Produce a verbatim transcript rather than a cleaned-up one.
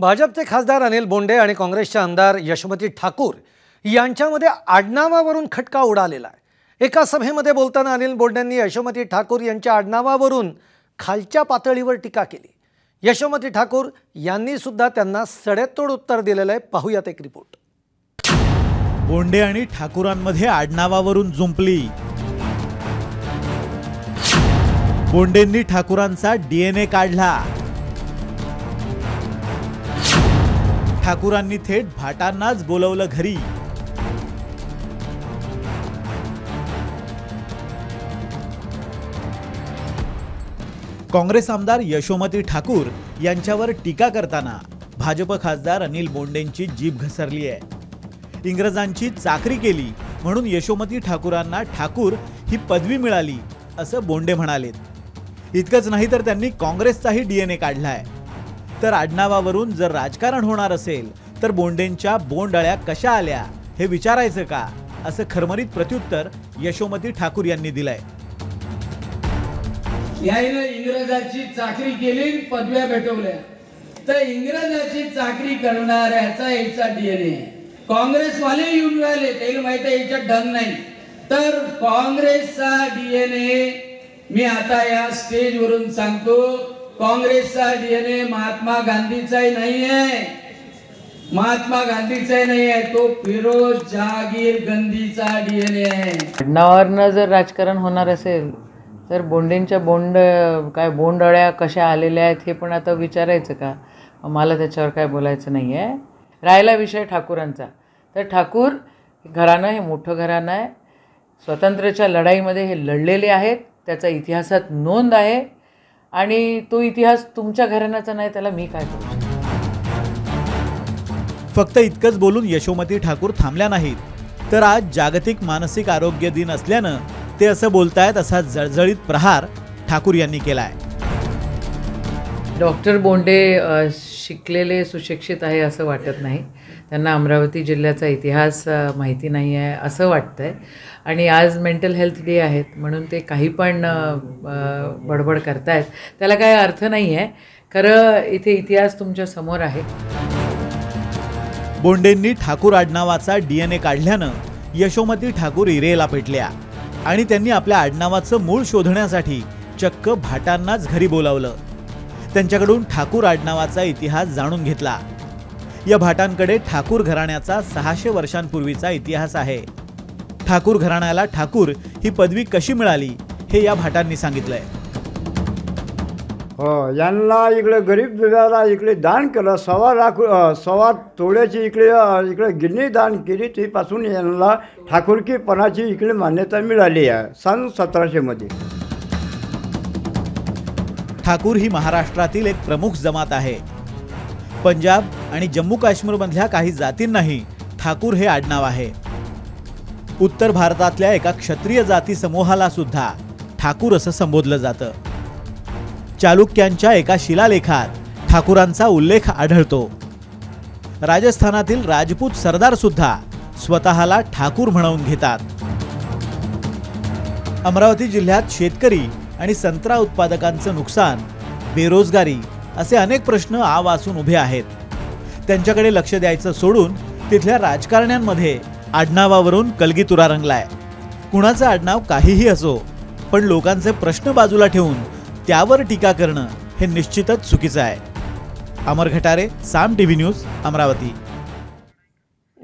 भाजपचे खासदार अनिल बोंडे आणि काँग्रेसचे आमदार यशोमती ठाकुर यांच्यामध्ये आडनावावरून खटका उडालेला आहे। एका सभेमध्ये बोलताना अनिल बोंडेंनी यशोमती ठाकुर यांच्या आडनावावरून खालच्या पातळीवर टीका केली। यशोमती ठाकुर यांनी सुद्धा त्यांना सडेतोड उत्तर दिलेलं आहे। पाहूयात एक रिपोर्ट। बोंडे आणि ठाकूरांमध्ये आडनावावरून जुंपली। बोंडेंनी ठाकूरांचा डीएनए काढला। ठाकूरांनी थेट भाटांनाच बोलवलं घरी। काँग्रेस आमदार यशोमती ठाकूर यांच्यावर टीका करताना भाजप खासदार अनिल बोंडेंची जीभ घसरली आहे। इंग्रजांची चाकरी केली म्हणून यशोमती ठाकूरांना ठाकूर ही पदवी मिळाली असं बोंडे म्हणालेत। इतकंच नाही तर त्यांनी काँग्रेसचाही डीएनए काढलाय। तर आडनावावरून जर राजकारण होणार असेल तर बोंडेंच्या बोंडाळ्या कशा आल्या हे विचारायचं का, असं खरमरीत प्रत्युत्तर यशोमती ठाकूर यांनी दिलंय। यायला इंग्रजाची चाकरी केली, पदव्या भेटवल्या, तर इंग्रजाची चाकरी करणाऱ्याचा याचा डीएनए। काँग्रेसवाले येऊन राहिले, त्याला माहिती आहे याचा ढंग नाही, तर काँग्रेसचा डीएनए मी आता या स्टेजवरून सांगतो, काँग्रेसचा डीएनए महात्मा गांधीचाही नाही आहे, महात्मा गांधीचाही नाही आहे, तो फिरोज जहागीर गांधीचा डीएनए आहे। आडनावावरनं जर राजकारण होणार असेल तर बोंडेंच्या बोंड काय बोंडाळ्या कशा आलेल्या आहेत हे पण आता विचारायचं का? मला त्याच्यावर काय बोलायचं नाही आहे। राहिला विषय ठाकूरांचा, तर ठाकूर घराणं हे मोठं घराणं आहे। स्वातंत्र्याच्या लढाईमध्ये हे लढलेले आहेत, त्याचा इतिहासात नोंद आहे आणि तो इतिहास तुमच्या घराण्याचा नाही, त्याला मी काय करू? फक्त इतकंच बोलून यशोमती ठाकूर थांबल्या नाहीत, तर आज जागतिक मानसिक आरोग्य दिन असल्यानं ते असं बोलतायत असा जळजळीत प्रहार ठाकूर यांनी केलाय। डॉक्टर बोंडे शिकलेले सुशिक्षित आहे असं वाटत नाही, त्यांना अमरावती जिल्ह्याचा इतिहास माहिती नाही आहे असं वाटतंय। आणि आज मेंटल हेल्थ डे आहेत म्हणून ते काही पण बडबड करतायत, त्याला काही अर्थ नाही आहे। खरं इथे इतिहास तुमच्या समोर आहे। बोंडेंनी ठाकूर आडनावाचा डीएनए काढल्यानं यशोमती ठाकूर इरेला पेटल्या आणि त्यांनी आपल्या आडनावाचं मूळ शोधण्यासाठी चक्क भाटांनाच घरी बोलावलं। त्यांच्याकडून ठाकूर आडनावाचा इतिहास जाणून घेतला। या भाटांकडे ठाकूर घराण्याचा सहाशे वर्षांपूर्वीचा इतिहास आहे। ठाकूर घराण्याला ठाकूर ही पदवी कशी मिळाली हे या भाटांनी सांगितलंय। हो, यांना इकडे गरीब दुधाला इकडे दान केलं, सवा लाख सवा तोळ्याची इकडे इकडे गिरणी दान केली, तीपासून यांना ठाकूरकीपणाची इकडे मान्यता मिळाली आहे सन सतराशेमध्ये। ठाकूर ही महाराष्ट्रातील एक प्रमुख जमात आहे। पंजाब आणि जम्मू काश्मीरमधल्या काही जातींनाही ठाकूर हे आडनाव आहे। उत्तर भारतातल्या एका क्षत्रिय जाती समूहाला सुद्धा ठाकूर असं संबोधलं जातं। चालुक्यांच्या एका शिलालेखात ठाकूरांचा उल्लेख आढळतो। राजस्थानातील राजपूत सरदार सुद्धा स्वतःला ठाकूर म्हणवून घेतात। अमरावती जिल्ह्यात शेतकरी आणि संत्रा उत्पादकांचं नुकसान, बेरोजगारी असे अनेक प्रश्न आवासून उभे आहेत। त्यांच्याकडे लक्ष द्यायचं सोडून तिथल्या राजकारण्यांमध्ये आडनावावरून कलगीतुरा रंगलाय। कुणाचं आडनाव काहीही असो, पण लोकांचे प्रश्न बाजूला ठेवून त्यावर टीका करणं हे निश्चितच चुकीचं आहे। अमर घटारे, साम टीव्ही न्यूज, अमरावती।